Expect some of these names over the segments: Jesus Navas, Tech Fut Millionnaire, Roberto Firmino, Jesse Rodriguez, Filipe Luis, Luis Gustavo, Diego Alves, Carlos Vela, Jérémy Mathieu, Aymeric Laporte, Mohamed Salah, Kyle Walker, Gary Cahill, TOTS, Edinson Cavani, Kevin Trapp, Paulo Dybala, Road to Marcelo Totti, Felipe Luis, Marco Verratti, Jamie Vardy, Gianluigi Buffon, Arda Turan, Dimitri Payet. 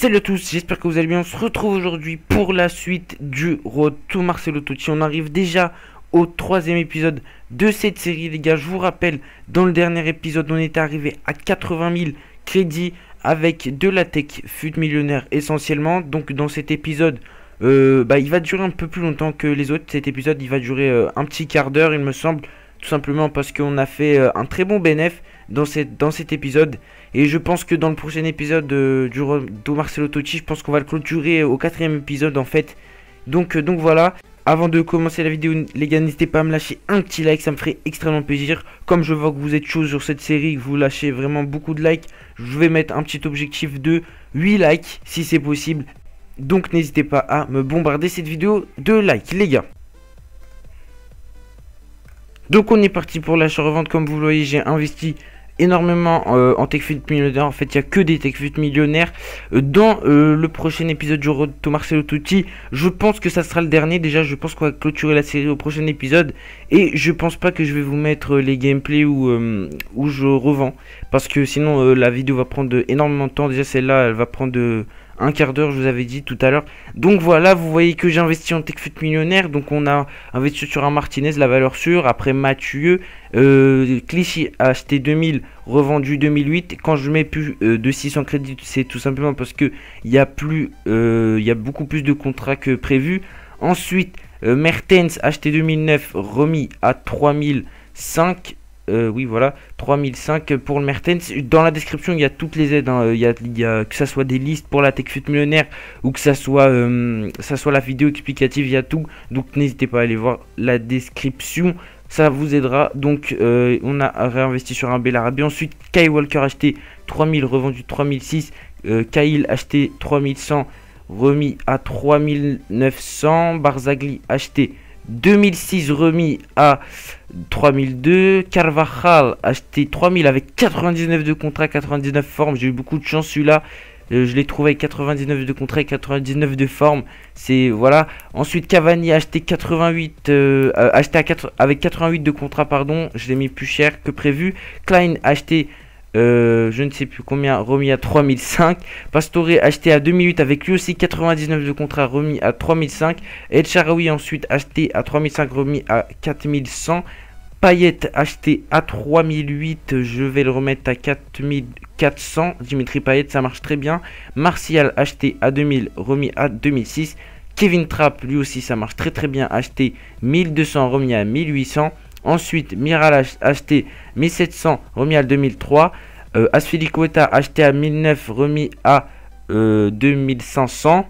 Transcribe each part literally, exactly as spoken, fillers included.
Salut à tous, j'espère que vous allez bien. On se retrouve aujourd'hui pour la suite du Road to Marcelo Totti. On arrive déjà au troisième épisode de cette série, les gars. Je vous rappelle, dans le dernier épisode, on était arrivé à quatre-vingt mille crédits avec de la Tech Fut Millionnaire essentiellement. Donc dans cet épisode, euh, bah, il va durer un peu plus longtemps que les autres. Cet épisode, il va durer euh, un petit quart d'heure, il me semble. Tout simplement parce qu'on a fait euh, un très bon bénéfice dans, cette, dans cet épisode. Et je pense que dans le prochain épisode euh, du Road to Marcelo Totti, je pense qu'on va le clôturer au quatrième épisode en fait. Donc, euh, donc voilà. Avant de commencer la vidéo, les gars, n'hésitez pas à me lâcher un petit like, ça me ferait extrêmement plaisir. Comme je vois que vous êtes chaud sur cette série, que vous lâchez vraiment beaucoup de likes, je vais mettre un petit objectif de huit likes si c'est possible. Donc n'hésitez pas à me bombarder cette vidéo de likes, les gars. Donc on est parti pour l'achat-revente. Comme vous le voyez, j'ai investi énormément euh, en Tech Fut Millionnaire. En fait, il n'y a que des Tech Fut Millionnaires. Dans euh, le prochain épisode du Road to Marcelo Totti, je pense que ça sera le dernier. Déjà, je pense qu'on va clôturer la série au prochain épisode. Et je pense pas que je vais vous mettre les gameplays où, euh, où je revends. Parce que sinon, euh, la vidéo va prendre énormément de temps. Déjà, celle-là, elle va prendre euh, un quart d'heure, je vous avais dit tout à l'heure. Donc voilà, vous voyez que j'ai investi en Tech Fut Millionnaire. Donc on a investi sur un Martinez, la valeur sûre. Après Mathieu, euh, Clichy a acheté deux mille, revendu deux mille huit. Quand je mets plus euh, de six cents crédits, c'est tout simplement parce que il y a plus, euh, y a beaucoup plus de contrats que prévu. Ensuite, euh, Mertens acheté deux mille neuf, remis à trois mille cinq. Euh, oui voilà, trois mille cinq pour le Mertens. Dans la description il y a toutes les aides hein. il, y a, il y a que ça soit des listes pour la Tech Fut Millionnaire ou que ça soit euh, ça soit la vidéo explicative, il y a tout. Donc n'hésitez pas à aller voir la description, ça vous aidera. Donc euh, on a réinvesti sur un Bellarabi. Ensuite Kyle Walker acheté trois mille, revendu trois mille six. euh, Kyle acheté trois mille cent, remis à trois mille neuf cents. Barzagli acheté deux mille six, remis à trois mille deux. Carvajal acheté trois mille avec quatre-vingt-dix-neuf de contrat, quatre-vingt-dix-neuf formes. J'ai eu beaucoup de chance celui-là. Euh, je l'ai trouvé avec quatre-vingt-dix-neuf de contrat et quatre-vingt-dix-neuf de forme. C'est voilà. Ensuite Cavani acheté quatre-vingt-huit, euh, euh, acheté à quatre, avec quatre-vingt-huit de contrat pardon. Je l'ai mis plus cher que prévu. Klein acheté Euh, je ne sais plus combien, remis à trois mille cinq. Pastore acheté à deux mille huit avec lui aussi quatre-vingt-dix-neuf de contrat, remis à trois mille cinq. El Shaarawy ensuite acheté à trois mille cinq, remis à quatre mille cent. Payet acheté à trois mille huit, je vais le remettre à quatre mille quatre cents. Dimitri Payet, ça marche très bien. Martial acheté à deux mille, remis à deux mille six. Kevin Trapp, lui aussi ça marche très très bien, acheté mille deux cents, remis à mille huit cents. Ensuite, Miral acheté mille sept cents, remis à deux mille trois. Euh, Azpilicueta acheté à mille neuf cents, remis à euh, deux mille cinq cents.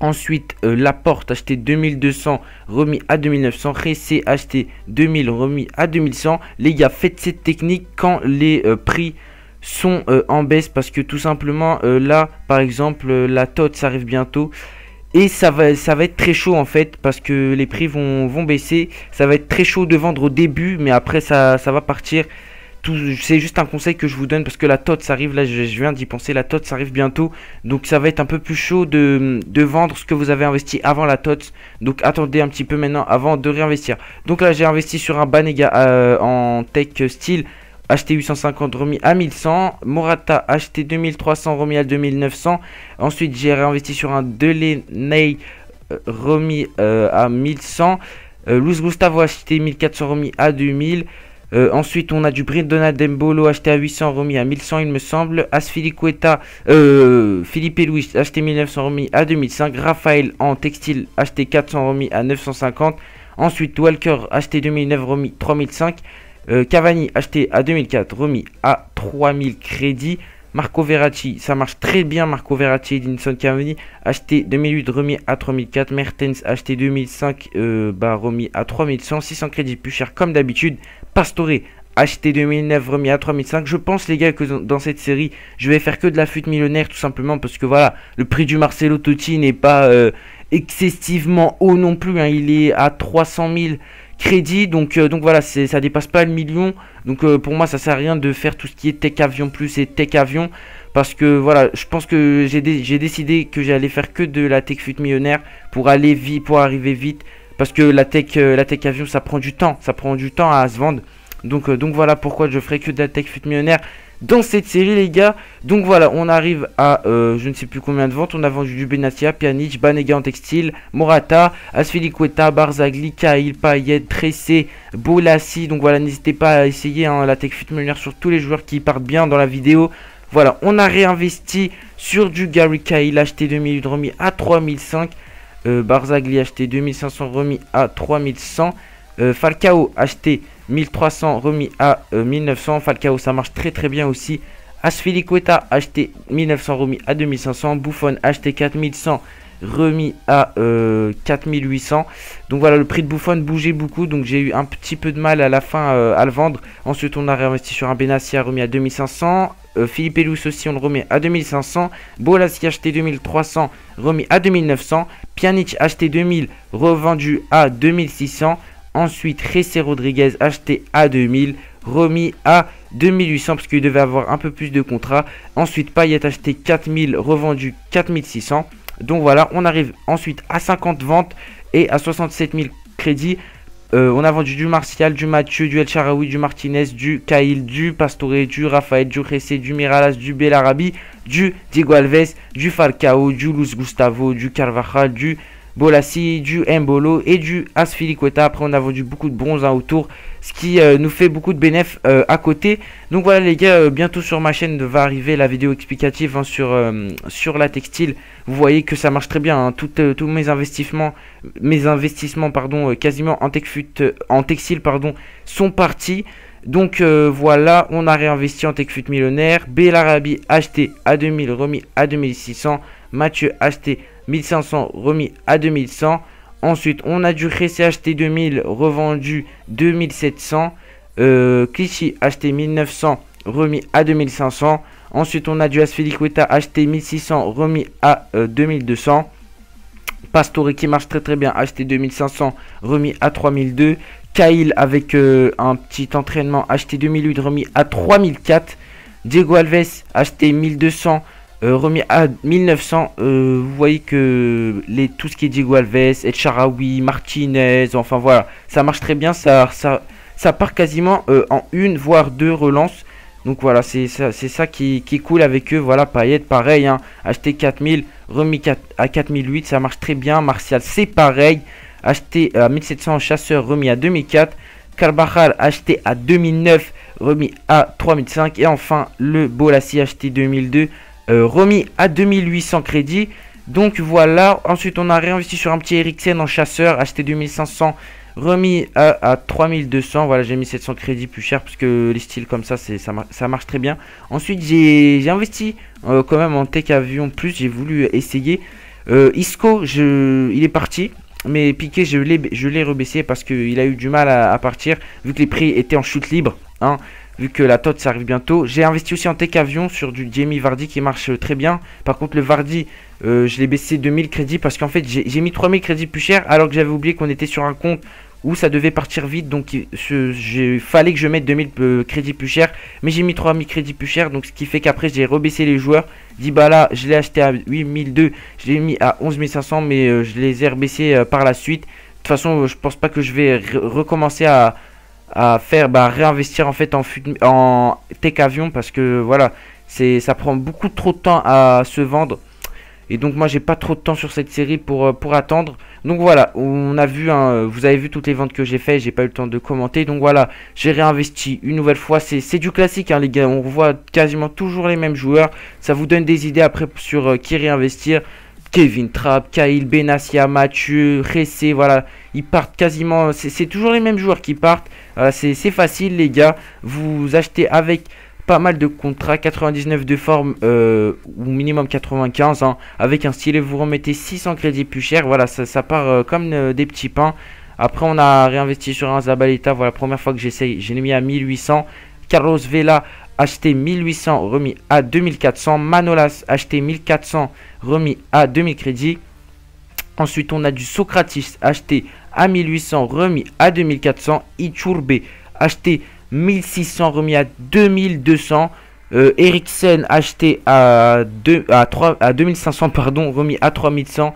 Ensuite, euh, Laporte acheté deux mille deux cents, remis à deux mille neuf cents. Ressé acheté deux mille, remis à deux mille cent. Les gars, faites cette technique quand les euh, prix sont euh, en baisse. Parce que tout simplement, euh, là, par exemple, euh, la T O T S arrive bientôt. Et ça va, ça va être très chaud en fait parce que les prix vont, vont baisser. Ça va être très chaud de vendre au début, mais après ça, ça va partir. C'est juste un conseil que je vous donne parce que la T O T S arrive, là je, je viens d'y penser, la T O T S arrive bientôt. Donc ça va être un peu plus chaud de, de vendre ce que vous avez investi avant la T O T S. Donc attendez un petit peu maintenant avant de réinvestir. Donc là j'ai investi sur un Banega euh, en Tech Style. Acheté huit cent cinquante, remis à mille cent. Morata, acheté deux mille trois cents, remis à deux mille neuf cents. Ensuite, j'ai réinvesti sur un Delaney, euh, remis euh, à mille cent. Euh, Luis Gustavo, acheté mille quatre cents, remis à deux mille. Euh, ensuite, on a du Brindona Dembolo, acheté à huit cents, remis à mille cent, il me semble. Azpilicueta, euh, Filipe Luis, acheté mille neuf cents, remis à deux mille cinq. Raphaël, en textile, acheté quatre cents, remis à neuf cent cinquante. Ensuite, Walker, acheté deux mille neuf, remis trois mille cinq. Euh, Cavani acheté à deux mille quatre, remis à trois mille crédits. Marco Verratti, ça marche très bien. Marco Verratti et Edinson Cavani acheté deux mille huit, remis à trois mille quatre. Mertens acheté deux mille cinq, euh, bah, remis à trois mille cent. six cents crédits plus cher comme d'habitude. Pastore acheté deux mille neuf, remis à trois mille cinq. Je pense les gars que dans cette série je vais faire que de la Fut Millionnaire tout simplement parce que voilà, le prix du Marcelo Totti n'est pas euh, excessivement haut non plus hein. Il est à trois cent mille crédits, donc euh, donc voilà, ça dépasse pas le million. Donc euh, pour moi ça sert à rien de faire tout ce qui est Tech Avion Plus et Tech Avion parce que voilà, je pense que j'ai dé j'ai décidé que j'allais faire que de la Tech Fut Millionnaire pour aller vite, pour arriver vite, parce que la tech euh, la tech avion ça prend du temps, ça prend du temps à se vendre. Donc, euh, donc voilà pourquoi je ferai que de la Tech Fut Millionnaire dans cette série, les gars. Donc voilà, on arrive à euh, je ne sais plus combien de ventes. On a vendu du Benatia, Pjanic, Banega en textile, Morata, Asfilicueta, Barzagli, Cahill, Payet, Tressé, Bolassi. Donc voilà, n'hésitez pas à essayer hein, la Tech Fut Millionnaire sur tous les joueurs qui partent bien dans la vidéo. Voilà, on a réinvesti sur du Gary Cahill, acheté deux mille remis à trois mille cinq. Euh, Barzagli acheté deux mille cinq cents remis à trois mille cent. Euh, Falcao acheté mille trois cents remis à euh, mille neuf cents. Falcao, ça marche très très bien aussi. Azpilicueta acheté mille neuf cents remis à deux mille cinq cents. Buffon acheté quatre mille cent remis à euh, quatre mille huit cents. Donc voilà, le prix de Buffon bougeait beaucoup, donc j'ai eu un petit peu de mal à la fin euh, à le vendre. Ensuite on a réinvesti sur un Benassia remis à deux mille cinq cents. euh, Philippe Elous aussi on le remet à deux mille cinq cents. Bolassi acheté deux mille trois cents remis à deux mille neuf cents. Pjanic acheté deux mille revendu à deux mille six cents. Ensuite, Jesse Rodriguez acheté à deux mille, remis à deux mille huit cents parce qu'il devait avoir un peu plus de contrats. Ensuite, Payet acheté quatre mille, revendu quatre mille six cents. Donc voilà, on arrive ensuite à cinquante ventes et à soixante-sept mille crédits. Euh, on a vendu du Martial, du Mathieu, du El Shaarawy, du Martinez, du Cahill, du Pastore, du Rafael, du Jesse, du Miralas, du Bellarabi, du Diego Alves, du Falcao, du Luis Gustavo, du Carvajal, du Bolassi, du Mbolo et du Azpilicueta. Après on a vendu beaucoup de bronze hein, autour, ce qui euh, nous fait beaucoup de bénéfices euh, à côté. Donc voilà les gars, euh, bientôt sur ma chaîne va arriver la vidéo explicative hein, sur, euh, sur la textile. Vous voyez que ça marche très bien hein. Tout, euh, tous mes investissements mes investissements pardon euh, quasiment en, tech fut, euh, en textile pardon sont partis. Donc euh, voilà, on a réinvesti en Tech Fut Millionnaire. Bellarabi acheté à deux mille, remis à deux mille six cents. Mathieu acheté mille cinq cents, remis à deux mille cent. Ensuite, on a du Jesse acheté deux mille, revendu deux mille sept cents. Euh, Clichy acheté mille neuf cents, remis à deux mille cinq cents. Ensuite, on a du Azpilicueta acheté mille six cents, remis à euh, deux mille deux cents. Pastore qui marche très très bien, acheté deux mille cinq cents, remis à trois mille deux. Cahill avec euh, un petit entraînement, acheté deux mille huit, remis à trois mille quatre. Diego Alves acheté mille deux cents. Euh, remis à mille neuf cents, euh, vous voyez que les, tout ce qui est Diego Alves, El Shaarawy, Martinez, enfin voilà, ça marche très bien, ça, ça, ça part quasiment euh, en une voire deux relances. Donc voilà, c'est ça, ça qui, qui est cool avec eux. Voilà, Payet, pareil, hein, acheté quatre mille, remis à quatre mille huit, ça marche très bien. Martial, c'est pareil, acheté à mille sept cents, chasseur, remis à deux mille quatre. Carvajal acheté à deux mille neuf, remis à trois mille cinq. Et enfin, le Bolassi acheté deux mille deux. Euh, remis à deux mille huit cents crédits. Donc voilà, ensuite on a réinvesti sur un petit Eriksen en chasseur, acheté deux mille cinq cents, remis à, à trois mille deux cents. Voilà, j'ai mis sept cents crédits plus cher parce que les styles comme ça, ça, ça marche très bien. Ensuite j'ai investi euh, quand même en Tech Avion Plus, j'ai voulu essayer euh, Isco, je, il est parti. Mais Piqué, je l'ai rebaissé parce qu'il a eu du mal à, à partir, vu que les prix étaient en chute libre hein. Vu que la T O T S arrive bientôt. J'ai investi aussi en Tech Avion sur du Jamie Vardy qui marche très bien. Par contre le Vardy, euh, je l'ai baissé de mille crédits parce qu'en fait j'ai mis trois mille crédits plus cher, alors que j'avais oublié qu'on était sur un compte où ça devait partir vite. Donc il fallait que je mette deux mille euh, crédits plus cher, mais j'ai mis trois mille crédits plus cher. Donc ce qui fait qu'après j'ai rebaissé les joueurs. Dybala, je l'ai acheté à huit mille deux, je l'ai mis à onze mille cinq cents, mais euh, je les ai rebaissés euh, par la suite. De toute façon euh, je pense pas que je vais re recommencer à... à faire bah, réinvestir en fait en, en Tech Avion, parce que voilà, c'est ça prend beaucoup trop de temps à se vendre, et donc moi j'ai pas trop de temps sur cette série pour pour attendre. Donc voilà, on a vu hein, vous avez vu toutes les ventes que j'ai fait, j'ai pas eu le temps de commenter. Donc voilà, j'ai réinvesti une nouvelle fois. C'est du classique hein, les gars, on voit quasiment toujours les mêmes joueurs. Ça vous donne des idées après sur euh, qui réinvestir. Kevin Trapp, Cahill, Benassia, Mathieu, Jesse, voilà, ils partent quasiment, c'est toujours les mêmes joueurs qui partent, voilà, c'est facile les gars, vous achetez avec pas mal de contrats, quatre-vingt-dix-neuf de forme, euh, ou minimum quatre-vingt-quinze, hein, avec un stylet, vous remettez six cents crédits plus cher, voilà, ça, ça part euh, comme euh, des petits pains. Après on a réinvesti sur un Zabaleta, voilà, première fois que j'essaye, j'ai mis à mille huit cents, Carlos Vela, acheté mille huit cents, remis à deux mille quatre cents. Manolas, acheté mille quatre cents, remis à deux mille crédits. Ensuite, on a du Socratis, acheté à mille huit cents, remis à deux mille quatre cents. Iturbe, acheté mille six cents, remis à deux mille deux cents. Euh, Eriksen, acheté à, deux, à, trois, à deux mille cinq cents, pardon, remis à trois mille cent.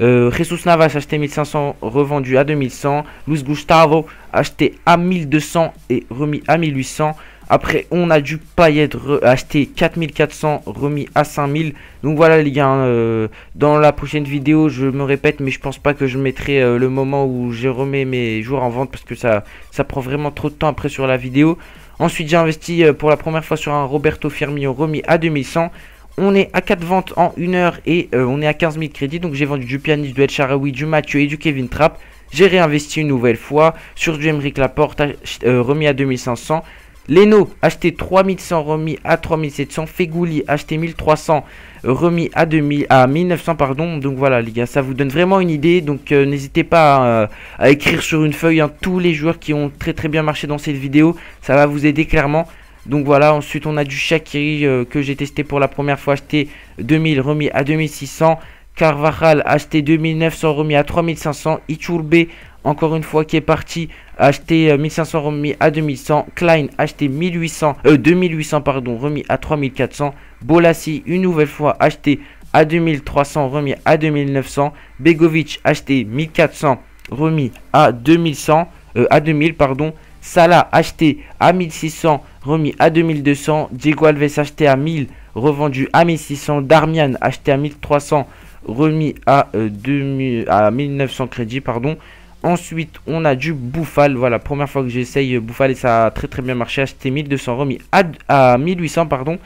Euh, Jesus Navas acheté mille cinq cents, revendu à deux mille cent. Luis Gustavo acheté à mille deux cents et remis à mille huit cents. Après on a du Payet acheté quatre mille quatre cents, remis à cinq mille. Donc voilà les gars, euh, dans la prochaine vidéo je me répète, mais je pense pas que je mettrai euh, le moment où je remets mes joueurs en vente, parce que ça, ça prend vraiment trop de temps après sur la vidéo. Ensuite j'ai investi euh, pour la première fois sur un Roberto Firmino, remis à deux mille cent. On est à quatre ventes en une heure et euh, on est à quinze mille crédits. Donc j'ai vendu du Pjanic, du El Shaarawy, du Mathieu et du Kevin Trapp. J'ai réinvesti une nouvelle fois sur du Aymeric Laporte, euh, remis à deux mille cinq cents. Leno acheté trois mille cent, remis à trois mille sept cents. Fegouli acheté mille trois cents, remis à deux mille, à mille neuf cents pardon. Donc voilà les gars, ça vous donne vraiment une idée. Donc euh, n'hésitez pas euh, à écrire sur une feuille hein, tous les joueurs qui ont très très bien marché dans cette vidéo. Ça va vous aider clairement. Donc voilà, ensuite on a du Shaqiri euh, que j'ai testé pour la première fois, acheté deux mille, remis à deux mille six cents. Carvajal acheté deux mille neuf cents, remis à trois mille cinq cents. Iturbe encore une fois qui est parti, acheté mille cinq cents, remis à deux mille cent. Klein acheté mille huit cents, euh, deux mille huit cents pardon, remis à trois mille quatre cents. Bolassi une nouvelle fois acheté à deux mille trois cents, remis à deux mille neuf cents. Begovic acheté mille quatre cents, remis à deux mille cent, euh, à deux mille pardon. Salah acheté à mille six cents, remis à deux mille deux cents. Diego Alves acheté à mille, revendu à mille six cents. Darmian acheté à mille trois cents, remis à, euh, deux mille, à mille neuf cents crédits pardon. Ensuite on a du Bouffal, voilà première fois que j'essaye Bouffal et ça a très très bien marché, acheté mille deux cents, remis à, à mille huit cents pardon.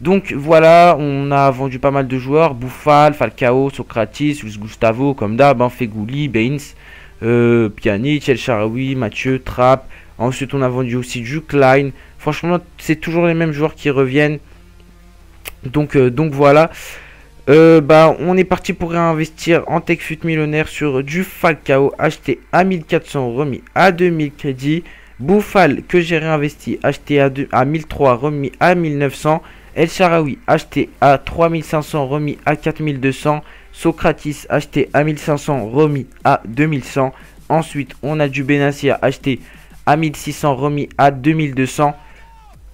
Donc voilà, on a vendu pas mal de joueurs, Bouffal, Falcao, Socratis, Luis Gustavo comme d'hab, hein, Fegouli, Baines, euh, Pjanic, El Shaarawy, Mathieu, Trapp. Ensuite on a vendu aussi du Klein. Franchement c'est toujours les mêmes joueurs qui reviennent. Donc, euh, donc voilà. Euh, bah, on est parti pour réinvestir en Tech Fut Millionnaire sur du Falcao acheté à mille quatre cents, remis à deux mille crédits. Bouffal que j'ai réinvesti acheté à, à mille trois cents, remis à mille neuf cents. El Shaarawy acheté à trois mille cinq cents, remis à quatre mille deux cents. Socratis acheté à mille cinq cents, remis à deux mille cent. Ensuite on a du Benassia acheté à mille six cents, remis à deux mille deux cents.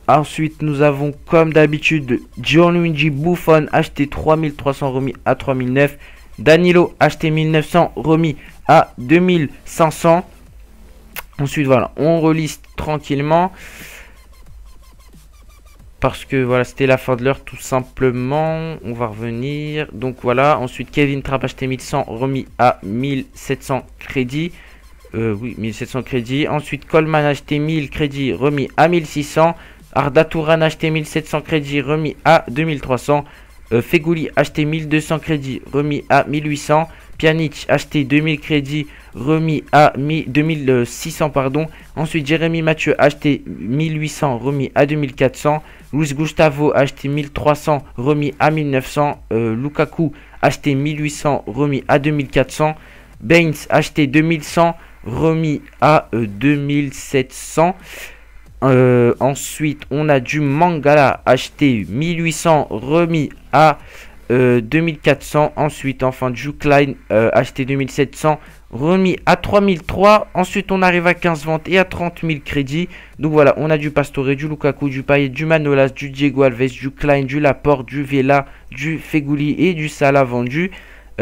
Ensuite, nous avons comme d'habitude Gianluigi Buffon acheté trois mille trois cents, remis à trois mille neuf cents. Danilo acheté mille neuf cents, remis à deux mille cinq cents. Ensuite, voilà, on reliste tranquillement. Parce que voilà, c'était la fin de l'heure tout simplement. On va revenir. Donc voilà, ensuite Kevin Trapp acheté mille cent, remis à mille sept cents crédits. Euh, oui, mille sept cents crédits. Ensuite, Coleman acheté mille crédits, remis à mille six cents. Arda Turan acheté mille sept cents crédits, remis à deux mille trois cents. Euh, Fegouli acheté mille deux cents crédits, remis à mille huit cents. Pjanic acheté deux mille crédits, remis à deux mille six cents pardon. Ensuite Jérémy Mathieu acheté mille huit cents, remis à deux mille quatre cents. Luis Gustavo acheté mille trois cents, remis à mille neuf cents. euh, Lukaku acheté mille huit cents, remis à deux mille quatre cents. Baines acheté deux mille cent, remis à euh, deux mille sept cents. Euh, ensuite on a du Mangala acheté mille huit cents, remis à euh, deux mille quatre cents. Ensuite enfin du Klein euh, acheté deux mille sept cents, remis à trois mille trois cents. Ensuite on arrive à quinze ventes et à trente mille crédits. Donc voilà, on a du Pastore, du Lukaku, du Payet, du Manolas, du Diego Alves, du Klein, du Laporte, du Vela, du Fegouli et du Salah vendu.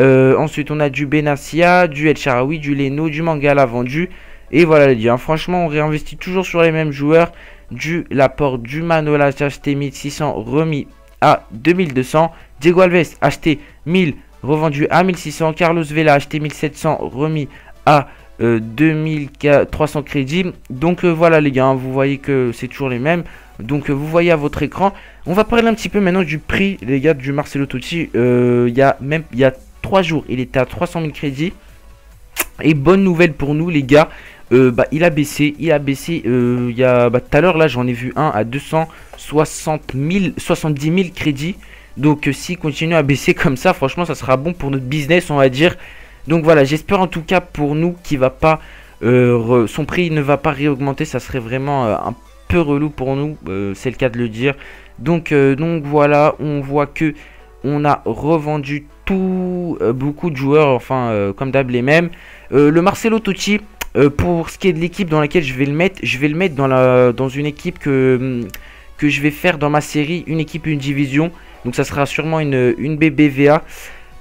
euh, Ensuite on a du Benassia, du El Shaarawy, du Leno, du Mangala vendu. Et voilà les gars, hein, franchement on réinvestit toujours sur les mêmes joueurs. Du Laporte, du Manolas acheté mille six cents, remis à deux mille deux cents. Diego Alves acheté mille, revendu à mille six cents. Carlos Vela acheté mille sept cents, remis à euh, deux mille trois cents crédits. Donc euh, voilà les gars, hein, vous voyez que c'est toujours les mêmes. Donc euh, vous voyez à votre écran. On va parler un petit peu maintenant du prix les gars du Marcelo Totti. euh, Il y a même il y a trois jours il était à trois cent mille crédits. Et bonne nouvelle pour nous les gars, euh, bah, il a baissé, il a baissé, euh, il y a bah, tout à l'heure là j'en ai vu un à deux cent soixante mille, soixante-dix mille crédits. Donc euh, s'il continue à baisser comme ça, franchement ça sera bon pour notre business on va dire. Donc voilà, j'espère en tout cas pour nous qu'il va pas, euh, re, son prix ne va pas réaugmenter, ça serait vraiment euh, un peu relou pour nous, euh, c'est le cas de le dire. Donc, euh, donc voilà, on voit que on a revendu tout, euh, beaucoup de joueurs, enfin euh, comme d'hab les mêmes. Euh, le Marcelo Totti, euh, pour ce qui est de l'équipe dans laquelle je vais le mettre, je vais le mettre dans, la, dans une équipe que, que je vais faire dans ma série, une équipe, une division. Donc ça sera sûrement une, une B B V A.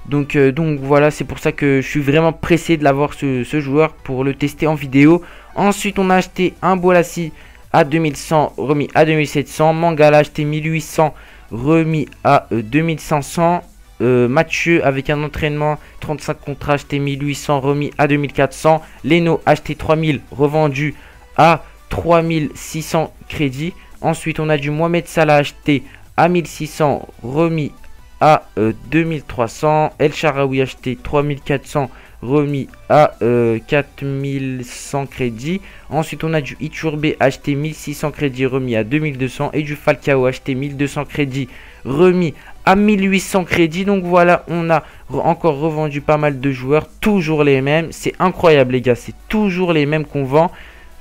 Donc, euh, donc voilà, c'est pour ça que je suis vraiment pressé de l'avoir ce, ce joueur pour le tester en vidéo. Ensuite, on a acheté un Bolassi à deux mille cent, remis à deux mille sept cents. Mangala acheté mille huit cents, remis à euh, deux mille cinq cents. Euh, Mathieu avec un entraînement trente-cinq contrats acheté mille huit cents, remis à deux mille quatre cents. Leno acheté trois mille, revendu à trois mille six cents crédits. Ensuite, on a du Mohamed Salah acheté à mille six cents, remis à euh, deux mille trois cents. El Sharawi acheté trois mille quatre cents, remis à euh, quatre mille cent crédits. Ensuite, on a du Iturbe acheté mille six cents crédits, remis à deux mille deux cents. Et du Falcao acheté mille deux cents crédits, remis à mille huit cents crédits. Donc voilà, on a encore revendu pas mal de joueurs, toujours les mêmes. C'est incroyable les gars, c'est toujours les mêmes qu'on vend.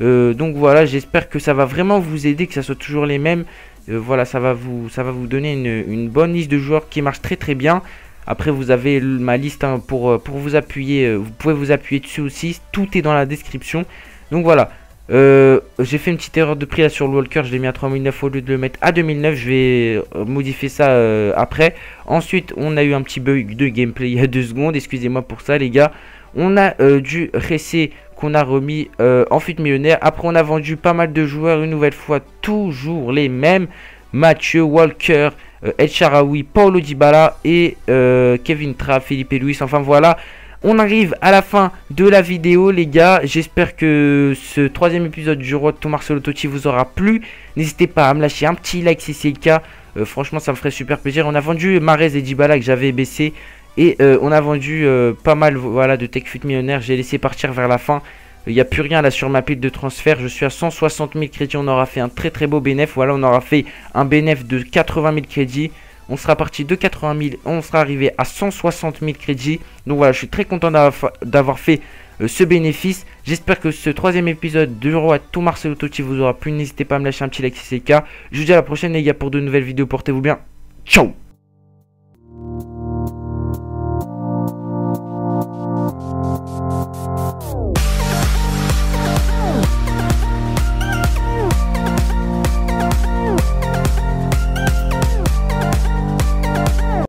Euh, donc voilà, j'espère que ça va vraiment vous aider, que ça soit toujours les mêmes. Euh, voilà, ça va vous, ça va vous donner une, une bonne liste de joueurs qui marche très très bien. Après, vous avez ma liste hein, pour, pour vous appuyer. Vous pouvez vous appuyer dessus aussi. Tout est dans la description. Donc voilà. Euh, j'ai fait une petite erreur de prix là sur le Walker. Je l'ai mis à trois mille neuf au lieu de le mettre à deux mille neuf. Je vais modifier ça euh, après. Ensuite, on a eu un petit bug de gameplay il y a deux secondes. Excusez-moi pour ça, les gars. On a euh, du Ressé qu'on a remis euh, en fut millionnaire. Après, on a vendu pas mal de joueurs. Une nouvelle fois, toujours les mêmes. Mathieu, Walker, euh, El Sharawi, Paulo Dybala et euh, Kevin Trapp, Felipe Luis. Enfin voilà, on arrive à la fin de la vidéo les gars. J'espère que ce troisième épisode du Road to Marcelo Totti vous aura plu. N'hésitez pas à me lâcher un petit like si c'est le cas. Euh, franchement, ça me ferait super plaisir. On a vendu Mahrez et Dybala que j'avais baissé. Et euh, on a vendu euh, pas mal voilà, de Tech Fut Millionnaire. J'ai laissé partir vers la fin. Il n'y a plus rien là sur ma pile de transfert. Je suis à cent soixante mille crédits. On aura fait un très très beau bénéfice. Voilà, on aura fait un bénéfice de quatre-vingt mille crédits. On sera parti de quatre-vingt mille. On sera arrivé à cent soixante mille crédits. Donc voilà, je suis très content d'avoir fait euh, ce bénéfice. J'espère que ce troisième épisode de Road to Marcelo Totti vous aura plu. N'hésitez pas à me lâcher un petit like si c'est le cas. Je vous dis à la prochaine les gars pour de nouvelles vidéos. Portez-vous bien. Ciao.